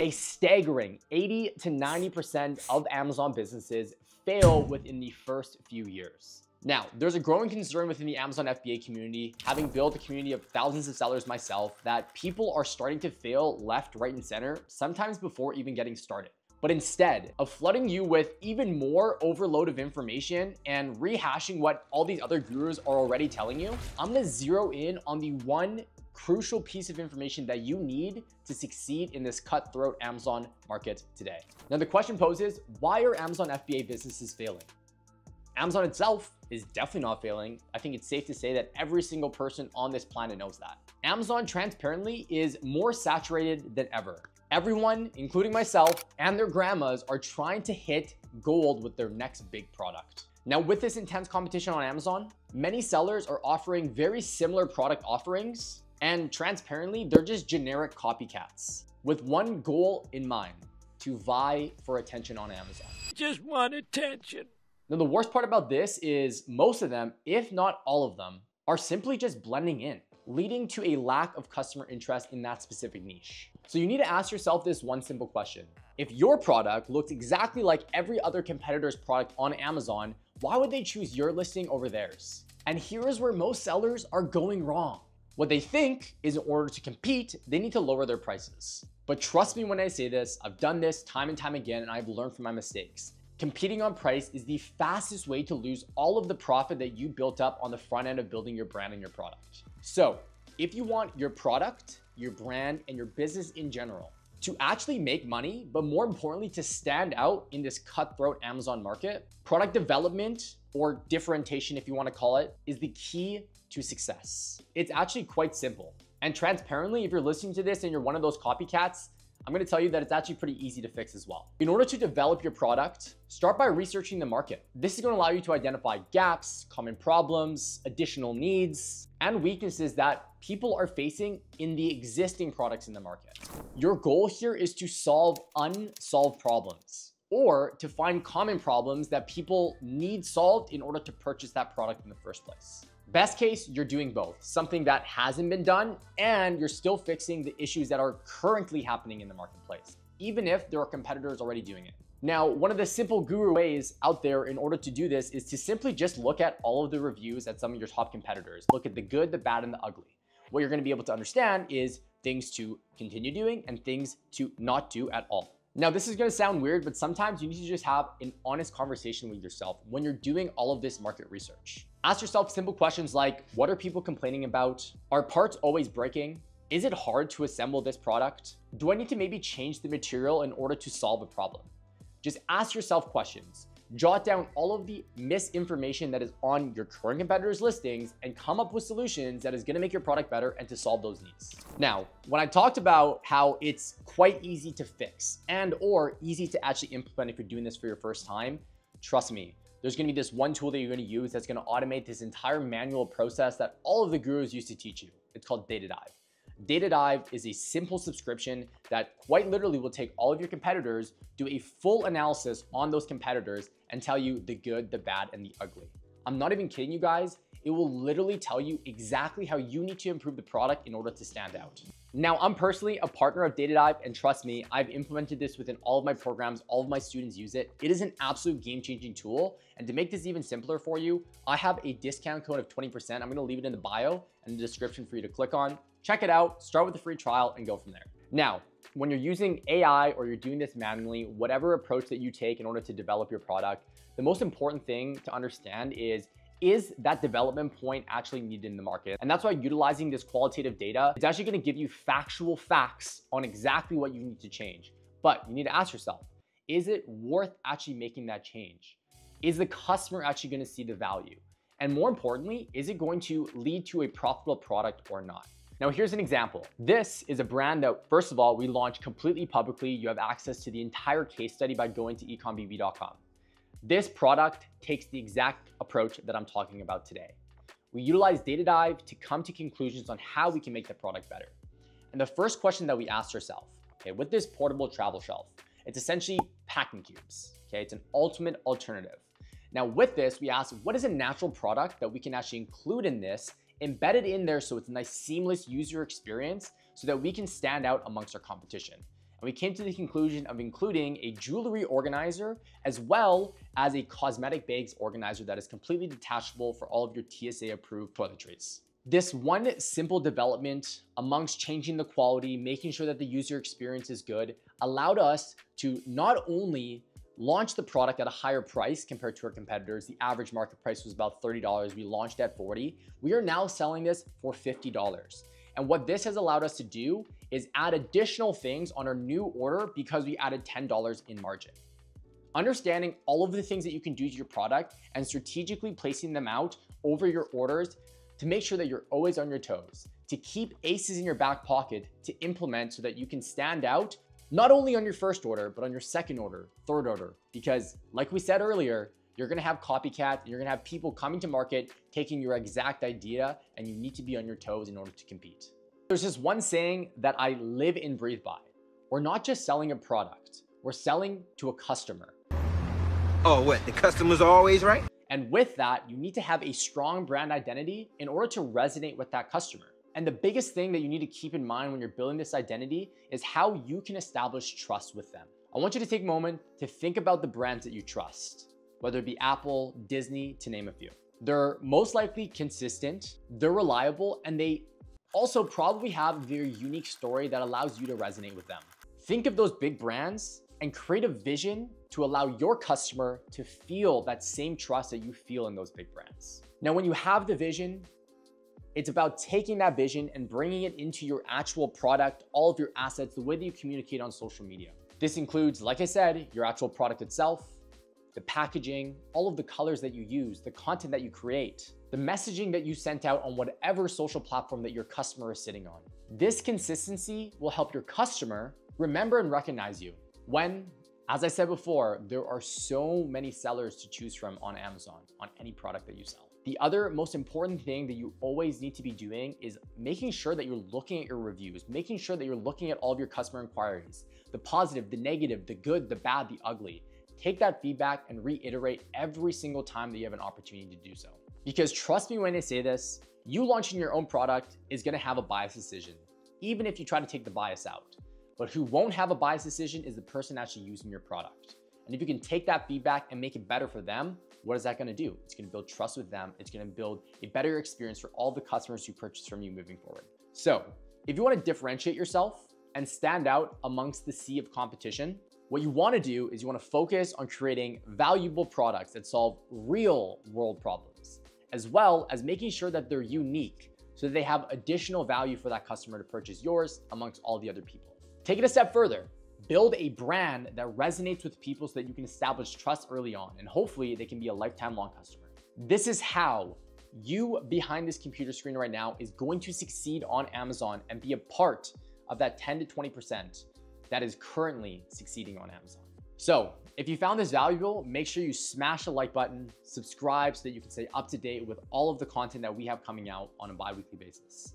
A staggering 80 to 90% of Amazon businesses fail within the first few years. Now, there's a growing concern within the Amazon FBA community, having built a community of thousands of sellers myself, that people are starting to fail left, right, and center, sometimes before even getting started. But instead of flooding you with even more overload of information and rehashing what all these other gurus are already telling you, I'm gonna zero in on the one crucial piece of information that you need to succeed in this cutthroat Amazon market today. Now, the question poses, why are Amazon FBA businesses failing? Amazon itself is definitely not failing. I think it's safe to say that every single person on this planet knows that. Amazon transparently is more saturated than ever. Everyone, including myself and their grandmas, are trying to hit gold with their next big product. Now, with this intense competition on Amazon, many sellers are offering very similar product offerings, and transparently, they're just generic copycats with one goal in mind: to vie for attention on Amazon. Just want attention. Now, the worst part about this is most of them, if not all of them, are simply just blending in, leading to a lack of customer interest in that specific niche. So you need to ask yourself this one simple question. If your product looked exactly like every other competitor's product on Amazon, why would they choose your listing over theirs? And here is where most sellers are going wrong. What they think is, in order to compete, they need to lower their prices. But trust me when I say this, I've done this time and time again, and I've learned from my mistakes. Competing on price is the fastest way to lose all of the profit that you built up on the front end of building your brand and your product. So if you want your product, your brand, and your business in general to actually make money, but more importantly, to stand out in this cutthroat Amazon market, product development, or differentiation, if you want to call it, is the key to success. It's actually quite simple. And transparently, if you're listening to this and you're one of those copycats, I'm going to tell you that it's actually pretty easy to fix as well. In order to develop your product, start by researching the market. This is going to allow you to identify gaps, common problems, additional needs, and weaknesses that people are facing in the existing products in the market. Your goal here is to solve unsolved problems, or to find common problems that people need solved in order to purchase that product in the first place. Best case, you're doing both, something that hasn't been done, and you're still fixing the issues that are currently happening in the marketplace, even if there are competitors already doing it. Now, one of the simple guru ways out there in order to do this is to simply just look at all of the reviews at some of your top competitors. Look at the good, the bad, and the ugly. What you're gonna be able to understand is things to continue doing and things to not do at all. Now, this is gonna sound weird, but sometimes you need to just have an honest conversation with yourself when you're doing all of this market research. Ask yourself simple questions like, what are people complaining about? Are parts always breaking? Is it hard to assemble this product? Do I need to maybe change the material in order to solve a problem? Just ask yourself questions. Jot down all of the misinformation that is on your current competitors' listings and come up with solutions that is gonna make your product better and to solve those needs. Now, when I talked about how it's quite easy to fix and or easy to actually implement if you're doing this for your first time, trust me, there's gonna be this one tool that you're gonna use that's gonna automate this entire manual process that all of the gurus used to teach you. It's called Data Dive. Data Dive is a simple subscription that quite literally will take all of your competitors, do a full analysis on those competitors, and tell you the good, the bad, and the ugly. I'm not even kidding you guys. It will literally tell you exactly how you need to improve the product in order to stand out. Now, I'm personally a partner of Data Dive, and trust me, I've implemented this within all of my programs. All of my students use it. It is an absolute game-changing tool. And to make this even simpler for you, I have a discount code of 20%. I'm gonna leave it in the bio and the description for you to click on. Check it out, start with a free trial, and go from there. Now, when you're using AI or you're doing this manually, whatever approach that you take in order to develop your product, the most important thing to understand is that development point actually needed in the market? And that's why utilizing this qualitative data, it's actually gonna give you factual facts on exactly what you need to change. But you need to ask yourself, is it worth actually making that change? Is the customer actually gonna see the value? And more importantly, is it going to lead to a profitable product or not? Now, here's an example. This is a brand that, first of all, we launched completely publicly. You have access to the entire case study by going to ecombb.com. This product takes the exact approach that I'm talking about today. We utilize Data Dive to come to conclusions on how we can make the product better. And the first question that we asked ourselves, okay, with this portable travel shelf, it's essentially packing cubes, okay? It's an ultimate alternative. Now, with this, we asked, what is a natural product that we can actually include in this, embedded in there so it's a nice seamless user experience so that we can stand out amongst our competition. and we came to the conclusion of including a jewelry organizer as well as a cosmetic bags organizer that is completely detachable for all of your TSA approved toiletries. This one simple development, amongst changing the quality, making sure that the user experience is good, allowed us to not only launch the product at a higher price compared to our competitors. The average market price was about $30. We launched at $40. We are now selling this for $50. And what this has allowed us to do is add additional things on our new order because we added $10 in margin. Understanding all of the things that you can do to your product and strategically placing them out over your orders to make sure that you're always on your toes, to keep aces in your back pocket, to implement so that you can stand out not only on your first order, but on your second order, third order, because like we said earlier, you're gonna have copycats, and you're gonna have people coming to market, taking your exact idea, and you need to be on your toes in order to compete. There's this one saying that I live and breathe by. We're not just selling a product, we're selling to a customer. Oh, what, the customer's always right? And with that, you need to have a strong brand identity in order to resonate with that customer. And the biggest thing that you need to keep in mind when you're building this identity is how you can establish trust with them. I want you to take a moment to think about the brands that you trust, whether it be Apple, Disney, to name a few. They're most likely consistent, they're reliable, and they also probably have their unique story that allows you to resonate with them. Think of those big brands and create a vision to allow your customer to feel that same trust that you feel in those big brands. Now, when you have the vision, it's about taking that vision and bringing it into your actual product, all of your assets, the way that you communicate on social media. This includes, like I said, your actual product itself, the packaging, all of the colors that you use, the content that you create, the messaging that you sent out on whatever social platform that your customer is sitting on. This consistency will help your customer remember and recognize you. When, as I said before, there are so many sellers to choose from on Amazon, on any product that you sell. The other most important thing that you always need to be doing is making sure that you're looking at your reviews, making sure that you're looking at all of your customer inquiries, the positive, the negative, the good, the bad, the ugly. Take that feedback and reiterate every single time that you have an opportunity to do so. Because trust me when I say this, you launching your own product is gonna have a biased decision, even if you try to take the bias out. But who won't have a biased decision is the person actually using your product. And if you can take that feedback and make it better for them, what is that gonna do? It's gonna build trust with them. It's gonna build a better experience for all the customers who purchase from you moving forward. So if you wanna differentiate yourself and stand out amongst the sea of competition, what you wanna do is you wanna focus on creating valuable products that solve real world problems, as well as making sure that they're unique so that they have additional value for that customer to purchase yours amongst all the other people. Take it a step further. Build a brand that resonates with people so that you can establish trust early on, and hopefully they can be a lifetime long customer. This is how you behind this computer screen right now is going to succeed on Amazon and be a part of that 10 to 20% that is currently succeeding on Amazon. So if you found this valuable, make sure you smash the like button, subscribe so that you can stay up to date with all of the content that we have coming out on a bi-weekly basis.